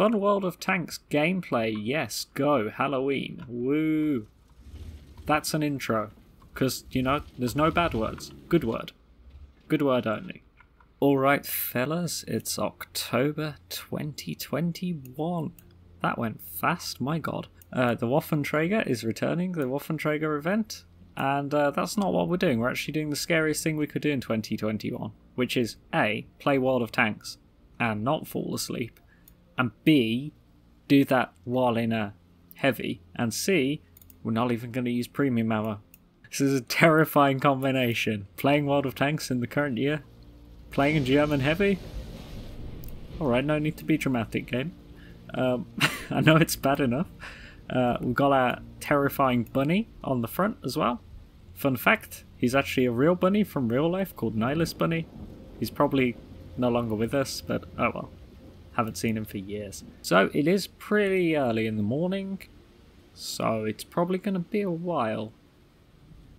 Fun World of Tanks gameplay. Yes, go. Halloween. Woo. That's an intro. Because, you know, there's no bad words. Good word. Good word only. Alright, fellas. It's October 2021. That went fast. My God. The Waffenträger is returning. The Waffenträger event. And that's not what we're doing. We're actually doing the scariest thing we could do in 2021. Which is A, play World of Tanks and not fall asleep, and B, do that while in a heavy, and C, we're not even going to use premium ammo. This is a terrifying combination. Playing World of Tanks in the current year, playing a German heavy. Alright, no need to be dramatic, game. I know it's bad enough. We've got our terrifying bunny on the front as well. Fun fact, he's actually a real bunny from real life called Nihilus Bunny. He's probably no longer with us, but oh well. Haven't seen him for years. So it is pretty early in the morning, so it's probably going to be a while.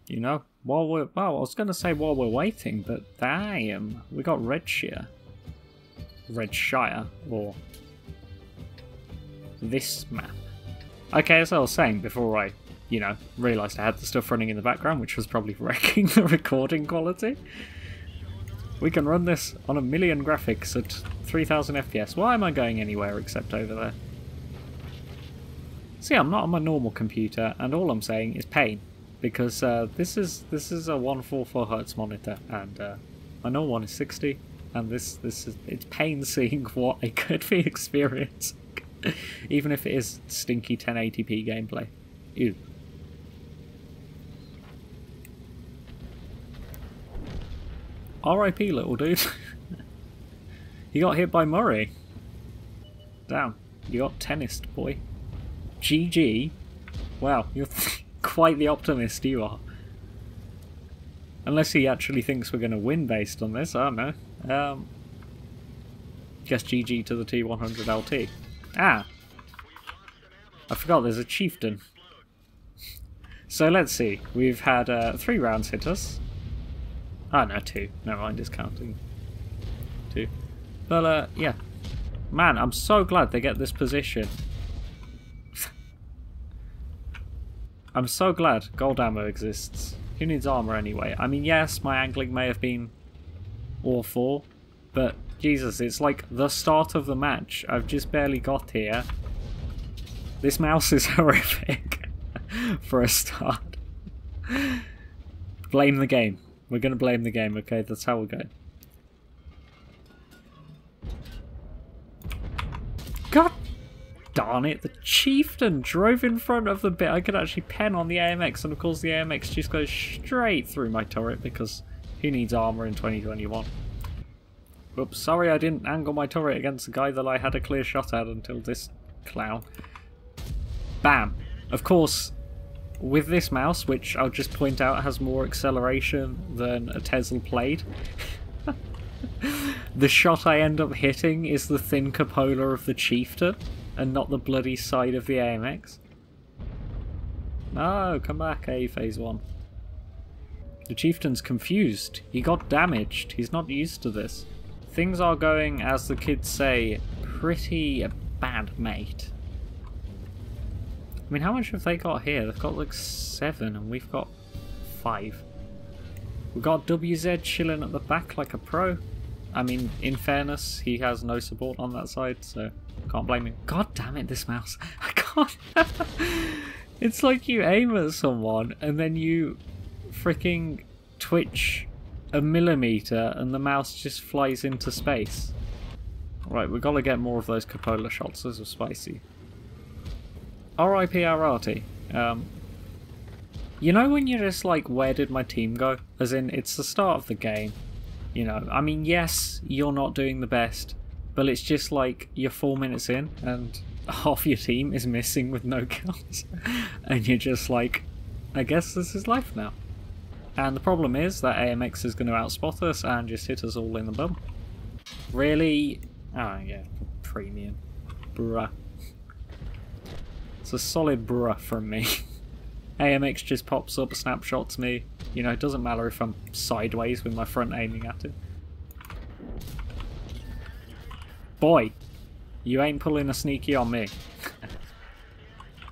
You know, while we're, well, I was going to say while we're waiting, but damn, we got Redshire. Redshire, or this map. Okay, as I was saying before I, you know, realised I had the stuff running in the background, which was probably wrecking the recording quality. We can run this on 1,000,000 graphics at 3000 FPS. Why am I going anywhere except over there? See, I'm not on my normal computer, and all I'm saying is pain, because this is a 144Hz monitor, and my normal one is 60, and it's pain seeing what I could be experiencing, even if it is stinky 1080p gameplay. Ew. RIP little dude. He got hit by Murray. Damn, you got tennised, boy. GG. Wow, you're quite the optimist you are. Unless he actually thinks we're going to win based on this, I don't know. Guess GG to the T100LT. Ah! I forgot there's a Chieftain. So let's see. We've had 3 rounds hit us. Ah, no, 2. Never mind, it's counting. 2. But, yeah. Man, I'm so glad they get this position. I'm so glad gold ammo exists. Who needs armor anyway? I mean, yes, my angling may have been awful, but Jesus, it's like the start of the match. I've just barely got here. This mouse is horrific for a start. Blame the game. We're going to blame the game, okay? That's how we're going. God darn it, the Chieftain drove in front of the bit. I could actually pen on the AMX, and of course the AMX just goes straight through my turret because who needs armour in 2021? Whoops, sorry I didn't angle my turret against the guy that I had a clear shot at until this clown. Bam! Of course, with this mouse, which I'll just point out has more acceleration than a Tesla Plate, the shot I end up hitting is the thin cupola of the Chieftain and not the bloody side of the AMX. No, come back, A phase one. The Chieftain's confused. He got damaged. He's not used to this. Things are going, as the kids say, pretty bad, mate. I mean, how much have they got here? They've got like 7 and we've got 5. We've got WZ chilling at the back like a pro. I mean, in fairness, he has no support on that side, so can't blame him. God damn it, this mouse. I can't. It's like you aim at someone and then you freaking twitch a millimeter and the mouse just flies into space. Right, we've got to get more of those cupola shots. Those are spicy. R.I.P. R.R.T. You know when you're just like, where did my team go? As in, it's the start of the game. You know, I mean, yes, you're not doing the best, but it's just like you're 4 minutes in and half your team is missing with no kills. And you're just like, I guess this is life now. And the problem is that AMX is going to outspot us and just hit us all in the bum. Really? Oh, yeah. Premium. Bruh. It's a solid bruh from me. AMX just pops up, snapshots me. You know, it doesn't matter if I'm sideways with my front aiming at it. Boy, You ain't pulling a sneaky on me.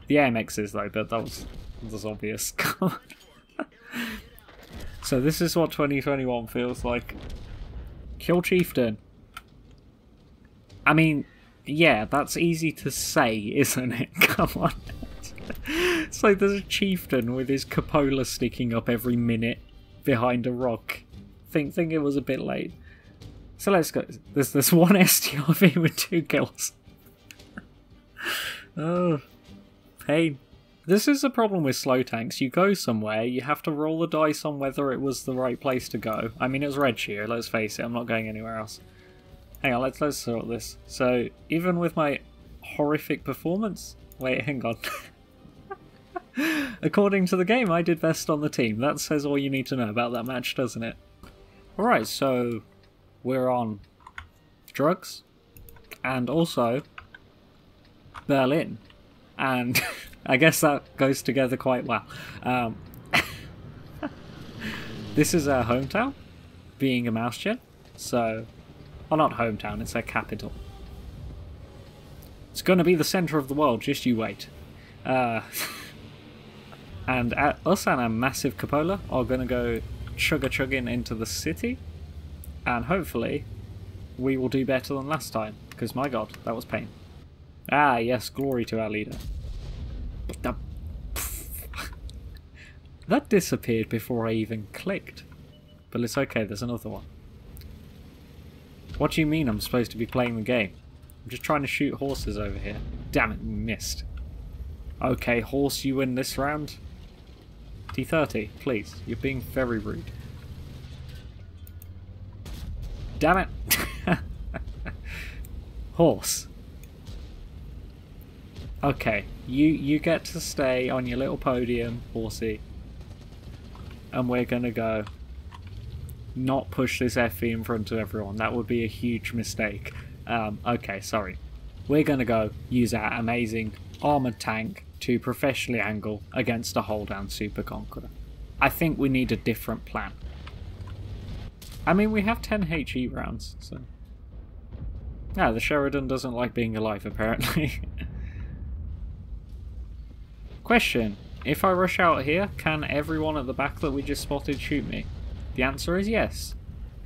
The AMX is though, but that was obvious. So this is what 2021 feels like. Kill Chieftain. I mean, yeah, that's easy to say, isn't it? Come on. It's like there's a Chieftain with his cupola sticking up every minute behind a rock. Think it was a bit late. So let's go. There's one STRV with 2 kills. Oh, pain. This is the problem with slow tanks. You go somewhere, you have to roll the dice on whether it was the right place to go. I mean, it was Redshire, let's face it, I'm not going anywhere else. Hang on, let's sort this. So, even with my horrific performance... Wait, hang on. According to the game, I did best on the team. That says all you need to know about that match, doesn't it? Alright, so... we're on... drugs. And also... Berlin. And... I guess that goes together quite well. This is our hometown, being a Mauschen. So... well, not hometown, it's our capital. It's going to be the centre of the world, just you wait. And us and our massive cupola are going to go chugga-chugging into the city. And hopefully we will do better than last time. Because my god, that was pain. Ah yes, glory to our leader. That disappeared before I even clicked. But it's okay, there's another one. What do you mean I'm supposed to be playing the game? I'm just trying to shoot horses over here. Damn it, missed. Okay, horse, you win this round. T-30, please. You're being very rude. Damn it. Horse. Okay, you get to stay on your little podium, horsey. And we're gonna go not push this FE in front of everyone. That would be a huge mistake. Okay, sorry. We're gonna go use our amazing armoured tank to professionally angle against a hold down super conqueror. I think we need a different plan. I mean, we have 10 HE rounds, so... yeah, the Sheridan doesn't like being alive, apparently. Question. If I rush out here, can everyone at the back that we just spotted shoot me? The answer is yes.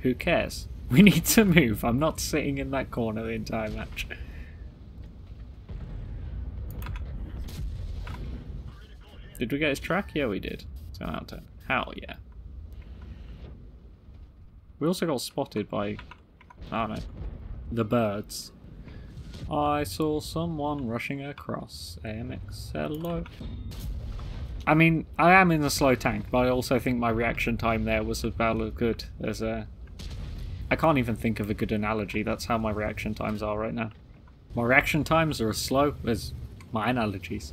Who cares? We need to move. I'm not sitting in that corner the entire match. Did we get his track? Yeah, we did. 10 out of 10. Hell yeah. We also got spotted by... I don't know. The birds. I saw someone rushing across. AMX, hello. I mean, I am in a slow tank, but I also think my reaction time there was about as good as a... I can't even think of a good analogy, that's how my reaction times are right now. My reaction times are as slow as my analogies.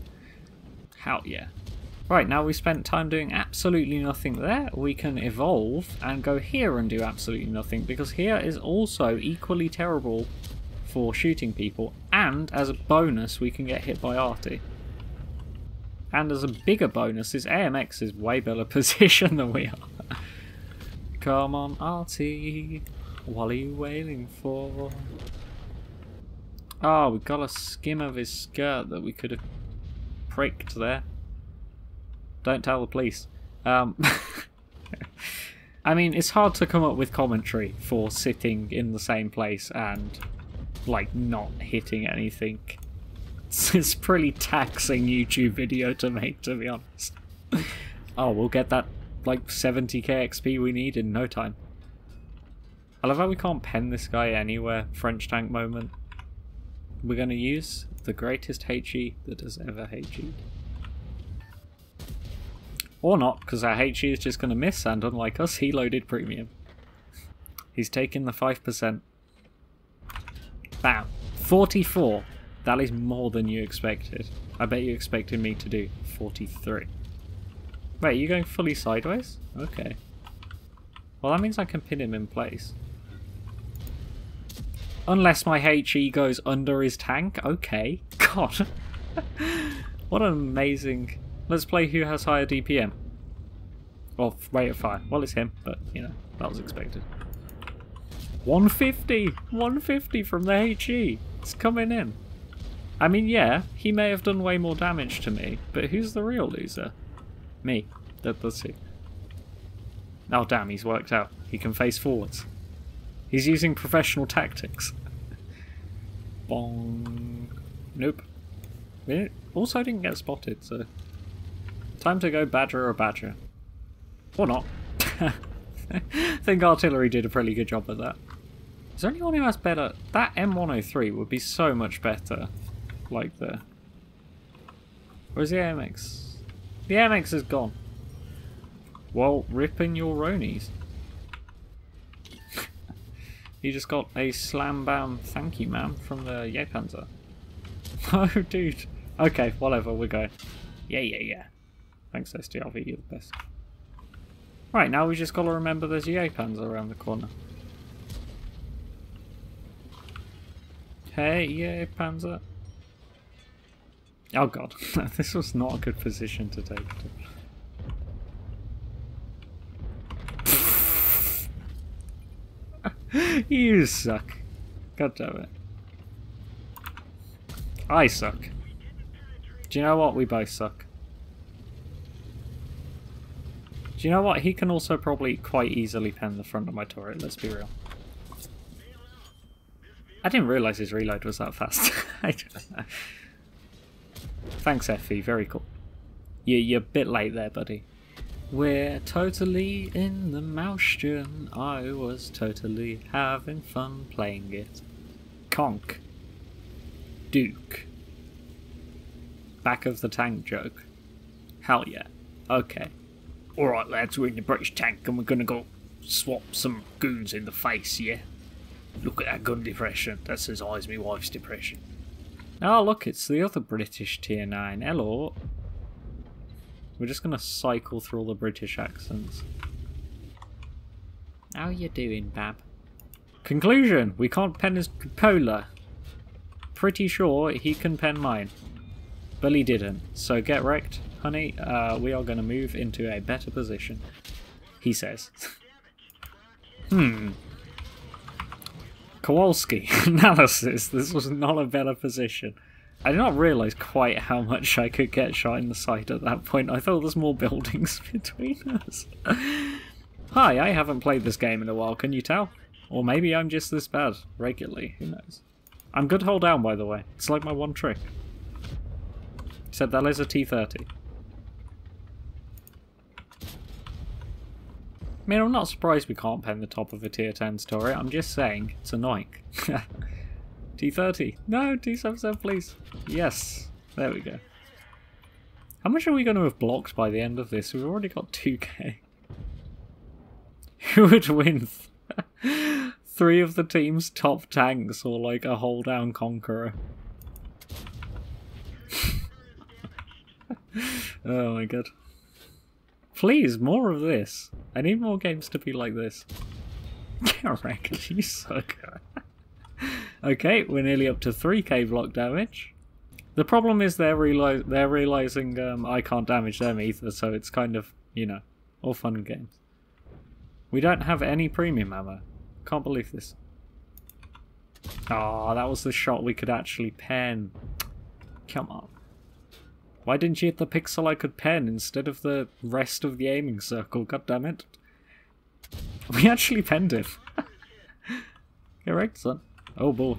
Hell yeah. Right, now we spent time doing absolutely nothing there, we can evolve and go here and do absolutely nothing, because here is also equally terrible for shooting people, and as a bonus we can get hit by Arty. And as a bigger bonus, this AMX is way better position than we are. Come on Arty, what are you waiting for? Oh, we got a skim of his skirt that we could have pricked there. Don't tell the police. I mean, it's hard to come up with commentary for sitting in the same place and like not hitting anything. It's pretty taxing YouTube video to make, to be honest. Oh, we'll get that like 70k XP we need in no time. I love how we can't pen this guy anywhere. French tank moment. We're gonna use the greatest HE that has ever HE'd. Or not, because our HE is just gonna miss, and unlike us, he loaded premium. He's taking the 5%. Bam. 44. That is more than you expected. I bet you expected me to do 43. Wait, you're going fully sideways? Okay. Well, that means I can pin him in place. Unless my HE goes under his tank? Okay. God. What an amazing... Let's play who has higher DPM. Or rate of fire. Well, it's him, but, you know, that was expected. 150 from the HE. It's coming in. I mean, yeah, he may have done way more damage to me, but who's the real loser? Me. That's who. Oh damn, he's worked out. He can face forwards. He's using professional tactics. Bong. Nope. Also, I didn't get spotted, so... Time to go badger or badger. Or not. I think artillery did a pretty good job of that. Is there anyone who has better... That M103 would be so much better. Like the... Where's the AMX? The AMX is gone. Well, ripping your Ronies. You just got a slam bam thank you ma'am from the Yay Panzer. Oh dude. Okay, whatever, we're going. Yeah. Thanks SDRV, you're the best. Right, now we just gotta remember there's a Yay Panzer around the corner. Hey, Yay Panzer. Oh god, this was not a good position to take. You suck. God damn it. I suck. Do you know what? We both suck. Do you know what? He can also probably quite easily pen the front of my turret, let's be real. I didn't realise his reload was that fast. I don't know. Thanks, FE. Very cool. You're a bit late there, buddy. We're totally in the Mauschen. I was totally having fun playing it. Conk. Duke. Back of the tank joke. Hell yeah. Okay. Alright lads, we're in the British tank and we're gonna go swap some goons in the face, yeah? Look at that gun depression. That's as high as my wife's depression. Oh look, it's the other British tier 9. Hello. We're just going to cycle through all the British accents. How you doing, Bab? Conclusion! We can't pen his cupola. Pretty sure he can pen mine. But he didn't. So get wrecked, honey. We are going to move into a better position. He says. Kowalski. Analysis. This was not a better position. I did not realise quite how much I could get shot in the side at that point. I thought there's more buildings between us. Hi, I haven't played this game in a while, can you tell? Or maybe I'm just this bad, regularly, who knows. I'm good hold down, by the way. It's like my one trick. Except that is a T-30. I mean, I'm not surprised we can't pen the top of a tier 10's turret. I'm just saying, it's annoying. T30. No, T77, please. Yes. There we go. How much are we going to have blocked by the end of this? We've already got 2k. Who would win? Three of the team's top tanks or like a hold down conqueror? Oh my god. Please, more of this. I need more games to be like this. Get wrecked, you sucker. Okay, we're nearly up to 3k block damage. The problem is they're realising I can't damage them either, so it's kind of, you know, all fun and games. We don't have any premium ammo. Can't believe this. Ah, that was the shot we could actually pen. Come on. Why didn't you hit the pixel I could pen instead of the rest of the aiming circle? God damn it. We actually penned it. Correct, son. Oh boy.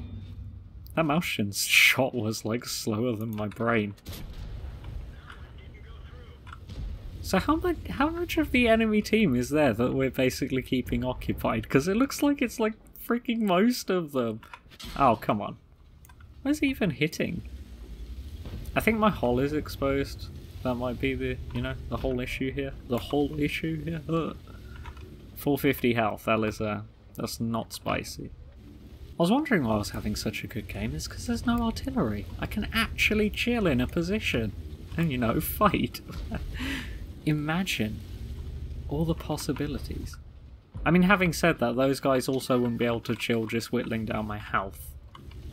That Mauschen's shot was like slower than my brain. So how much of the enemy team is there that we're basically keeping occupied? Because it looks like it's like freaking most of them. Oh, come on. Where's he even hitting? I think my hull is exposed. That might be the, you know, the whole issue here. The whole issue here. Ugh. 450 health. That is, that's not spicy. I was wondering why I was having such a good game. It's because there's no artillery. I can actually chill in a position and, you know, fight. Imagine all the possibilities. I mean, having said that, those guys also wouldn't be able to chill just whittling down my health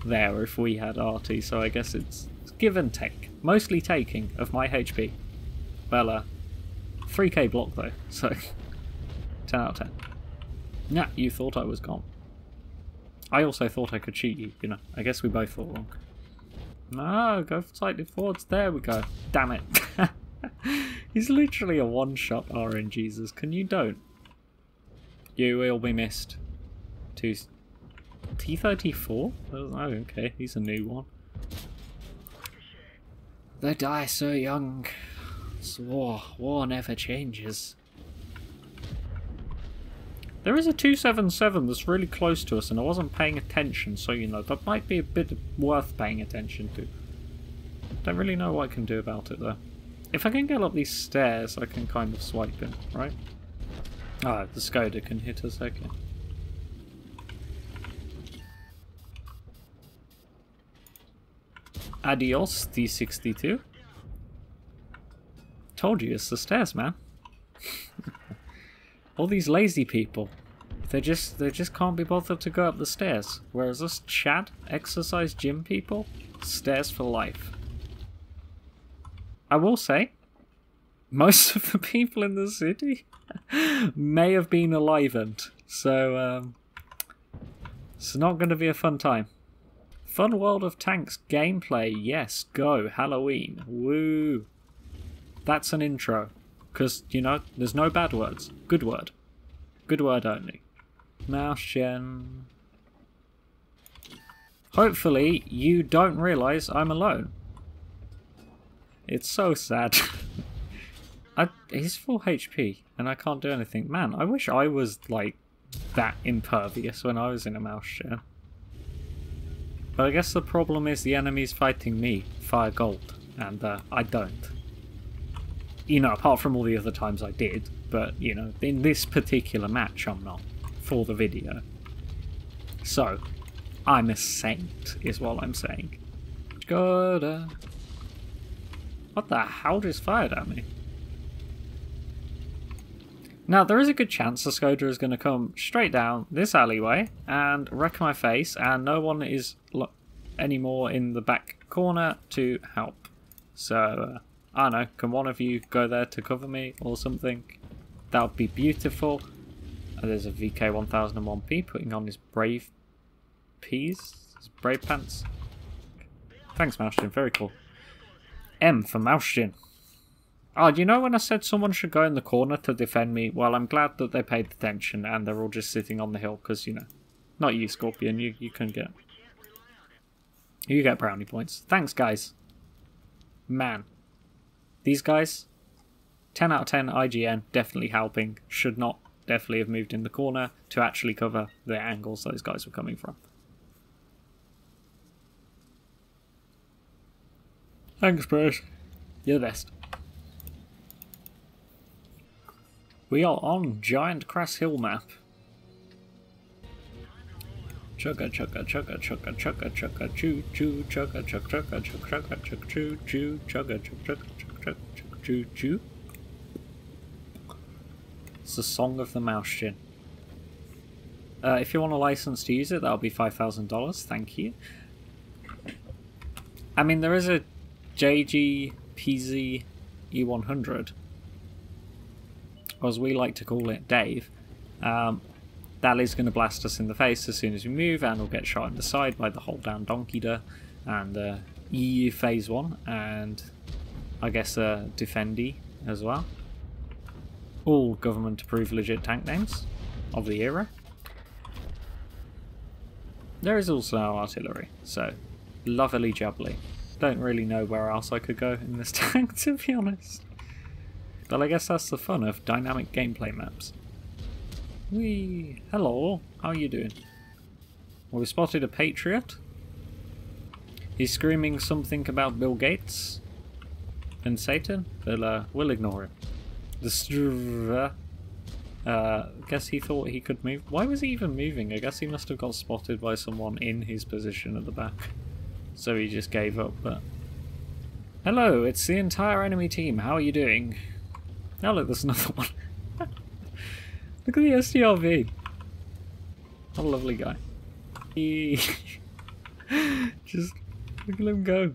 there if we had arty, so I guess it's give and take. Mostly taking of my HP. Well, 3k block though, so 10 out of 10. Nah, you thought I was gone. I also thought I could shoot you, you know. I guess we both thought wrong. No, go slightly forwards. There we go. Damn it. He's literally a one-shot RNGesus. Can you don't? You will be missed. T-34? Oh, okay. He's a new one. They die so young. It's war. War never changes. There is a 277 that's really close to us and I wasn't paying attention, so you know, that might be a bit worth paying attention to. Don't really know what I can do about it though. If I can get up these stairs, I can kind of swipe him, right? Ah, the Skoda can hit us, okay. Adios, T62. Told you, it's the stairs, man. All these lazy people, they just can't be bothered to go up the stairs. Whereas us Chad, exercise gym people, stairs for life. I will say, most of the people in the city may have been enlivened, so it's not going to be a fun time. Fun World of Tanks gameplay, yes, go, Halloween, woo. That's an intro. Because, you know, there's no bad words. Good word. Good word only. Mauschen. Hopefully you don't realise I'm alone. It's so sad. He's full HP and I can't do anything. Man, I wish I was, like, that impervious when I was in a Mauschen. But I guess the problem is the enemy's fighting me, Fire Gold, and I don't. You know, apart from all the other times I did, but, you know, in this particular match I'm not, for the video. So, I'm a saint, is what I'm saying. Skoda. What the hell just fired at me? Now, there is a good chance the Skoda is going to come straight down this alleyway and wreck my face, and no one is anymore in the back corner to help. So, I don't know, can one of you go there to cover me or something? That would be beautiful. Oh, there's a VK1001P putting on his brave peas, his brave pants. Thanks, Mauschen, very cool. M for Mauschen. Oh, you know when I said someone should go in the corner to defend me? Well, I'm glad that they paid attention and they're all just sitting on the hill because, you know, not you, Scorpion, you can get... You get brownie points. Thanks, guys. Man. These guys, 10 out of 10 IGN, definitely helping. Should not definitely have moved in the corner to actually cover the angles those guys were coming from. Thanks, Bruce. You're the best. We are on Giant Crass Hill map. Chugga chugga chugga chugga chugga chugga choo choo chugga chugga chugga chugga chugga choo choo chugga chugga chugga. Choo choo. It's the song of the Mauschen. If you want a license to use it, that'll be $5,000. Thank you. I mean, there is a JG PZ E100, or as we like to call it, Dave. That is going to blast us in the face as soon as we move, and we'll get shot in the side by the hold down donkey-der and EU phase one and. I guess Defendy as well. All government-approved legit tank names of the era. There is also artillery, so lovely jubbly. Don't really know where else I could go in this tank, to be honest. But I guess that's the fun of dynamic gameplay maps. Wee! Hello, how are you doing? Well, we spotted a Patriot. He's screaming something about Bill Gates. And Satan, but we'll ignore him. The STRV, guess he thought he could move. Why was he even moving? I guess he must have got spotted by someone in his position at the back. So he just gave up, but... Hello, it's the entire enemy team. How are you doing? Oh look, there's another one. Look at the SDRV. What a lovely guy. Just look at him go.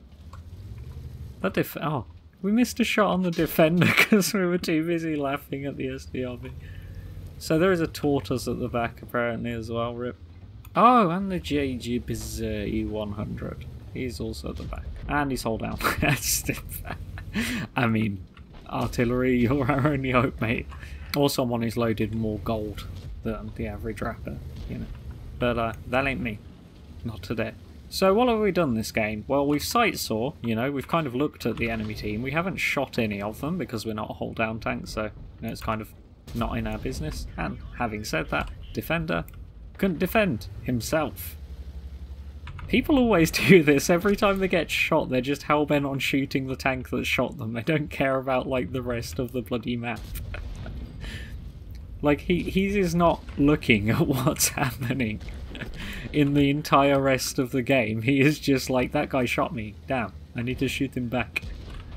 That oh. We missed a shot on the Defender because we were too busy laughing at the SDRV. So there is a Tortoise at the back apparently as well, rip. Oh, and the JG PZ E100. He's also at the back. And he's hold out. I mean, artillery, you're our only hope, mate. Or someone who's loaded more gold than the average rapper, you know. But that ain't me. Not today. So what have we done this game? Well, we've sight saw, you know, we've kind of looked at the enemy team. We haven't shot any of them because we're not a hold down tank, so you know, it's kind of not in our business. And having said that, Defender couldn't defend himself. People always do this. Every time they get shot, they're just hellbent on shooting the tank that shot them. They don't care about, like, the rest of the bloody map. Like, he is not looking at what's happening in the entire rest of the game. He is just like, that guy shot me. Damn, I need to shoot him back.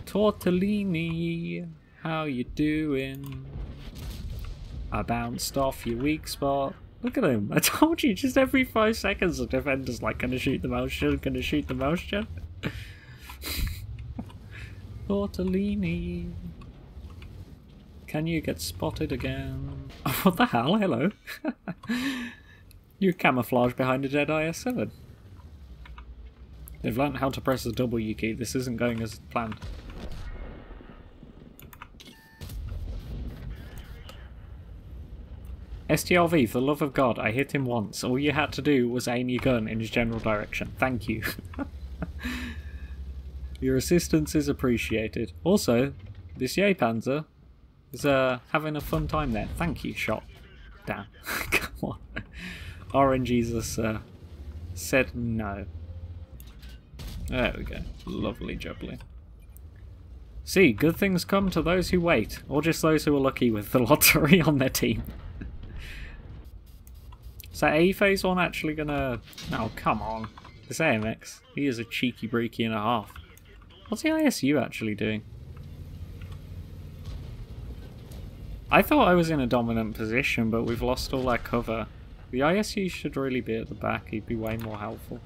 Tortellini, how you doing? I bounced off your weak spot. Look at him. I told you, just every 5 seconds the Defender's like, gonna shoot the Mauschen, gonna shoot the Mauschen. Tortellini. Can you get spotted again? Oh, what the hell? Hello. You camouflage behind a dead IS-7. They've learnt how to press the W key. This isn't going as planned. STRV, for the love of God, I hit him once. All you had to do was aim your gun in his general direction. Thank you. Your assistance is appreciated. Also, this Yay Panzer is having a fun time there. Thank you, shot. Damn. Come on. RNGesus said no. There we go. Lovely jubbly. See, good things come to those who wait, or just those who are lucky with the lottery on their team. Is that A phase one actually gonna... Oh, come on. This AMX. He is a cheeky breaky and a half. What's the ISU actually doing? I thought I was in a dominant position, but we've lost all our cover. The ISU should really be at the back. He'd be way more helpful.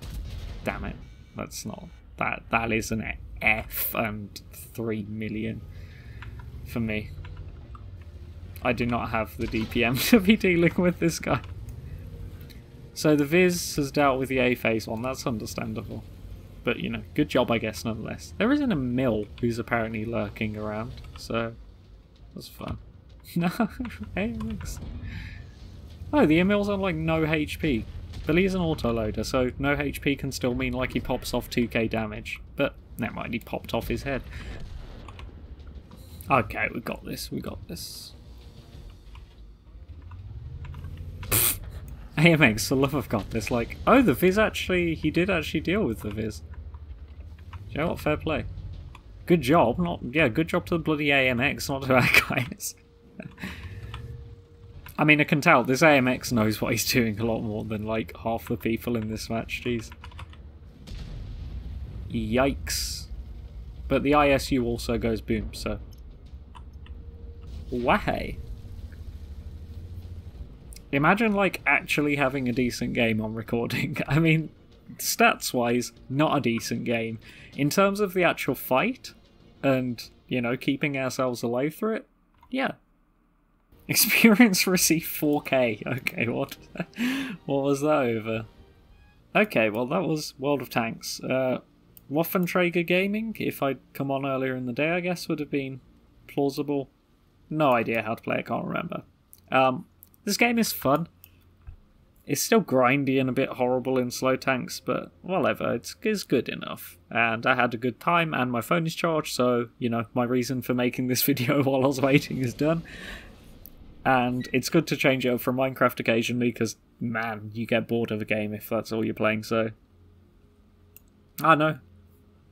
Damn it. That's not... That is an F and 3 million for me. I do not have the DPM to be dealing with this guy. So the Viz has dealt with the A phase one. That's understandable. But, you know, good job, I guess, nonetheless. There isn't a Mill who's apparently lurking around, so that's fun. No, AMX. Oh, the Emil's on like no HP, but he's an autoloader, so no HP can still mean like he pops off 2k damage. But never mind, he popped off his head. Okay, we got this. We got this. Pfft. AMX, for the love of God, this like oh, the Viz actually he did actually deal with the Viz. Do you know what? Fair play. Good job. Not yeah. Good job to the bloody AMX, not to our guys. I mean, I can tell this AMX knows what he's doing a lot more than like half the people in this match. Jeez. Yikes. But the ISU also goes boom, so. Wahey. Imagine like actually having a decent game on recording. I mean, stats wise, not a decent game. In terms of the actual fight and, you know, keeping ourselves alive through it, yeah. Experience received 4k. Okay, what was that over? Okay, well that was World of Tanks. Waffenträger Gaming, if I'd come on earlier in the day, I guess would have been plausible. No idea how to play, I can't remember. This game is fun. It's still grindy and a bit horrible in slow tanks, but whatever, it's good enough. And I had a good time, and my phone is charged, so, you know, my reason for making this video while I was waiting is done. And it's good to change it up from Minecraft occasionally because, man, you get bored of a game if that's all you're playing, so... I know.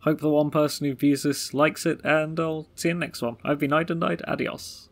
Hope the one person who views this likes it, and I'll see you in the next one. I've been Idun, adios.